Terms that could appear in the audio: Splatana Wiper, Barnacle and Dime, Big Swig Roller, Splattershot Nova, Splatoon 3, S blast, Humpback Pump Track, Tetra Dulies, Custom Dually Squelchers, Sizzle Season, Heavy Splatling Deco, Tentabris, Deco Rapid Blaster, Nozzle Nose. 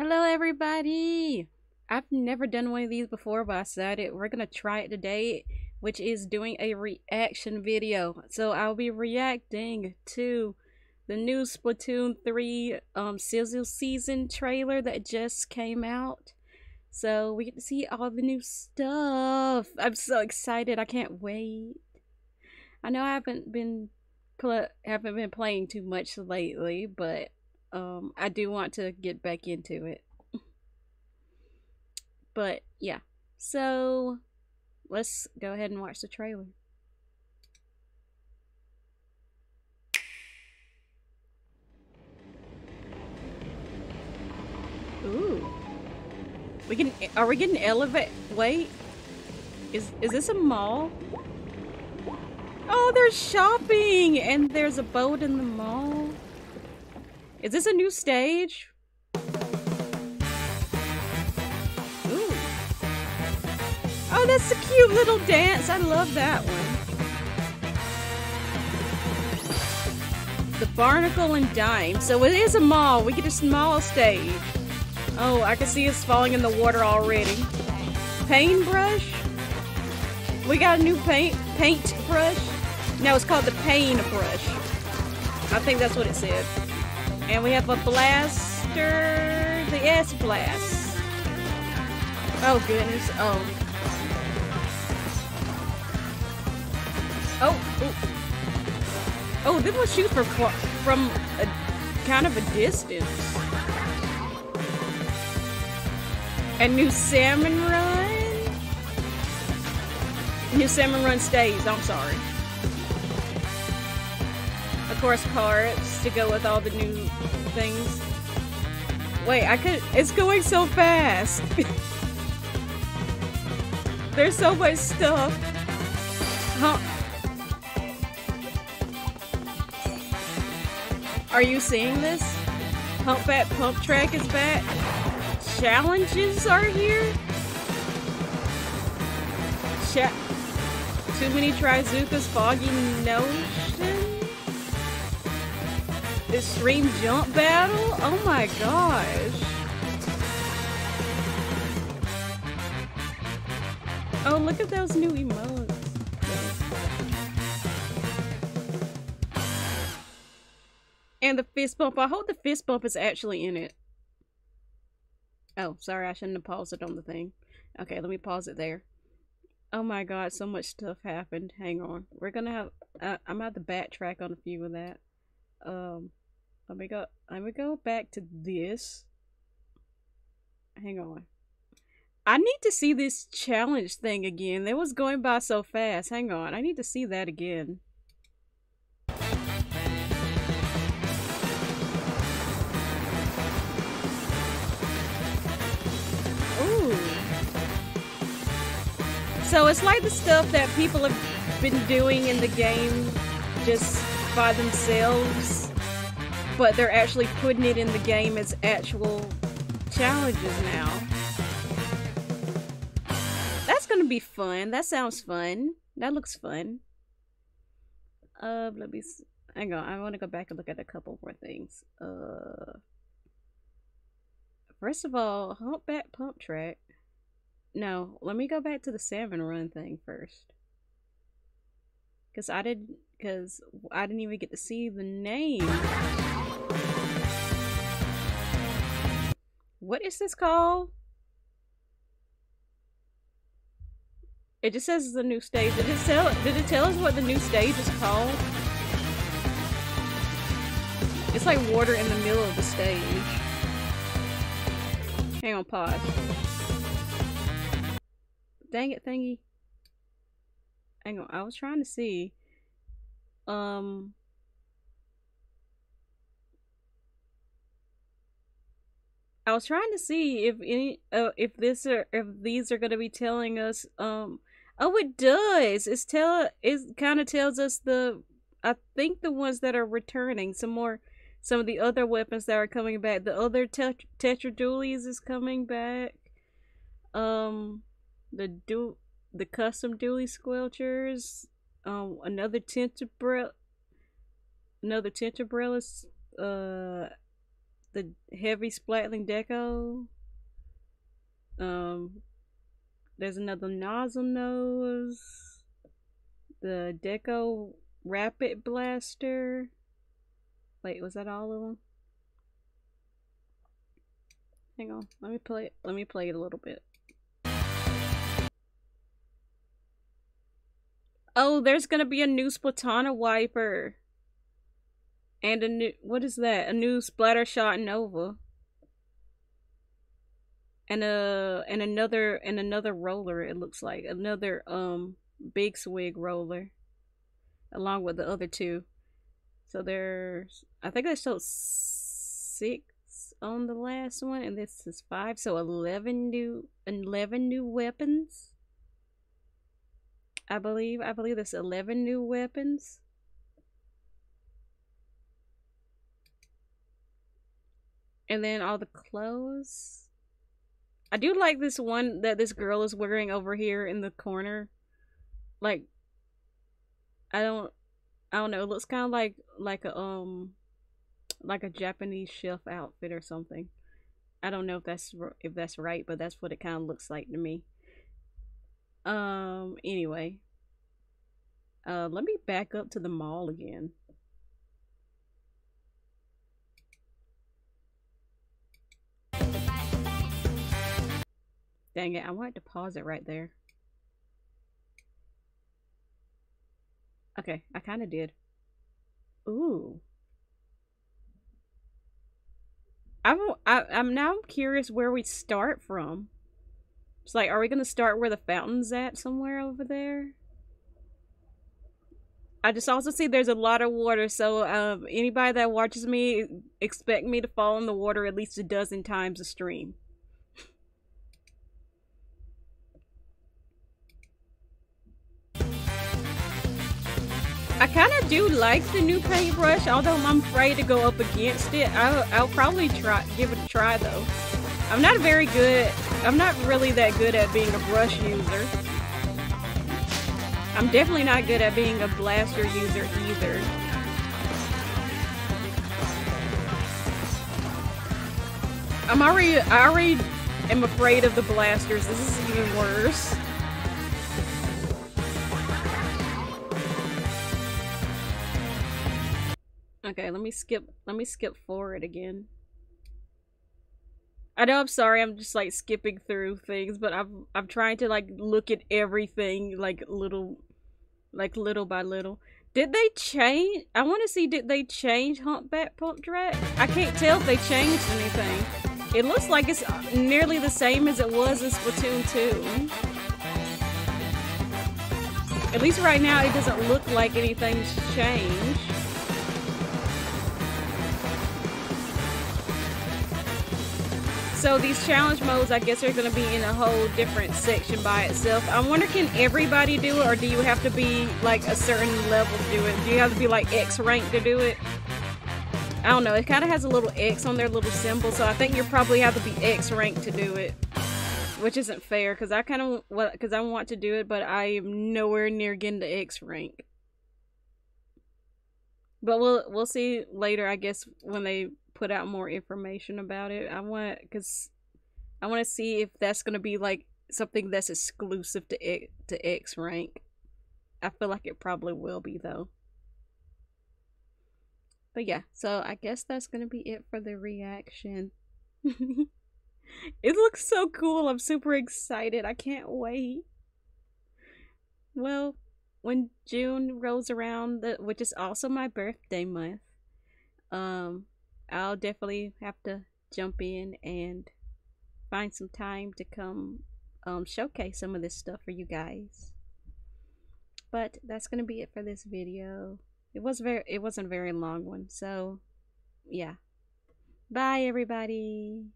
Hello everybody! I've never done one of these before, but I decided we're gonna try it today, which is doing a reaction video. So I'll be reacting to the new Splatoon 3 Sizzle Season trailer that just came out. So we get to see all the new stuff. I'm so excited! I can't wait. I know I haven't been playing too much lately, but I do want to get back into it. But yeah, so let's go ahead and watch the trailer. Ooh, are we getting elevate? Wait, is this a mall? Oh, they're shopping, and there's a boat in the mall. Is this a new stage? Ooh. Oh, that's a cute little dance. I love that one. The Barnacle and Dime. So it is a mall. We get a small stage. Oh, I can see us falling in the water already. Paintbrush? We got a new paintbrush? No, it's called the paintbrush. I think that's what it said. And we have a blaster, the S blast. Oh goodness, oh. Oh, this will shoot from a kind of a distance. A new salmon run? New salmon run stays, I'm sorry. Of course, cards to go with all the new things. Wait, it's going so fast. There's so much stuff. Huh? Are you seeing this? Humpback Pump Track is back. Challenges are here. Too many Trizukas, Foggy Notion. Extreme jump battle? Oh my gosh. Oh, look at those new emotes. And the fist bump. I hope the fist bump is actually in it. Oh, sorry, I shouldn't have paused it on the thing. Okay, let me pause it there. Oh my god, so much stuff happened. Hang on. We're gonna have... I'm gonna have to backtrack on a few of that. Let me go back to this. Hang on. I need to see this challenge thing again. That was going by so fast. Hang on. I need to see that again. Ooh. So it's like the stuff that people have been doing in the game just by themselves, but they're actually putting it in the game as actual challenges now. That's gonna be fun. That sounds fun. That looks fun. Let me see. Hang on. I want to go back and look at a couple more things. First of all, Humpback Pump Track. No, let me go back to the salmon run thing first, because I didn't even get to see the name. What is this called? It just says it's a new stage. Did it tell us what the new stage is called? It's like water in the middle of the stage. Hang on, pause. Dang it, thingy. Hang on, I was trying to see. I was trying to see if any, if these are gonna be telling us. Oh, it does. It kind of tells us the, I think the ones that are returning. Some of the other weapons that are coming back. The other Tetra Dulies is coming back. The Custom Dually Squelchers. another Tentabris, the Heavy Splatling Deco. There's another Nozzle Nose, the Deco Rapid Blaster. Wait, was that all of them? Hang on, let me play it a little bit. Oh, there's gonna be a new Splatana Wiper. And a new, what is that? A new Splattershot Nova. And another roller, it looks like. Another Big Swig Roller. Along with the other two. So there's, I think I showed 6 on the last one, and this is 5, so 11 new weapons. I believe there's 11 new weapons. And then all the clothes. I do like this one that this girl is wearing over here in the corner. Like, I don't know. It looks kind of like a Japanese chef outfit or something. I don't know if that's right, but that's what it kind of looks like to me. Anyway, let me back up to the mall again. Dang it, I wanted to pause it right there. Okay, I kind of did. Ooh. I'm now curious where we start from. It's like, are we going to start where the fountain's at somewhere over there? I just also see there's a lot of water, so anybody that watches me, expect me to fall in the water at least 12 times a stream. I kind of do like the new paintbrush, although I'm afraid to go up against it. I'll probably give it a try though. I'm not really that good at being a brush user. I'm definitely not good at being a blaster user either. I already am afraid of the blasters. This is even worse. Okay, let me skip forward again. I know, I'm sorry, I'm just like skipping through things, but I'm trying to like look at everything like little by little. Did they change? I want to see, did they change Humpback Pump Track? I can't tell if they changed anything. It looks like it's nearly the same as it was in Splatoon 2. At least right now it doesn't look like anything's changed. So these challenge modes, I guess, are going to be in a whole different section by itself. I wonder, can everybody do it, or do you have to be like a certain level to do it? Do you have to be like X rank to do it? I don't know. It kind of has a little X on their little symbol, so I think you probably have to be X rank to do it, which isn't fair because I want to do it, but I am nowhere near getting to X rank. But we'll see later, I guess, when they put out more information about it. I want to see if that's going to be like something that's exclusive to X rank. I feel like it probably will be though. But yeah, so I guess that's going to be it for the reaction. It looks so cool. I'm super excited. I can't wait. Well, when June rolls around, which is also my birthday month, I'll definitely have to jump in and find some time to come showcase some of this stuff for you guys. But that's gonna be it for this video. It wasn't a very long one, so yeah. Bye everybody.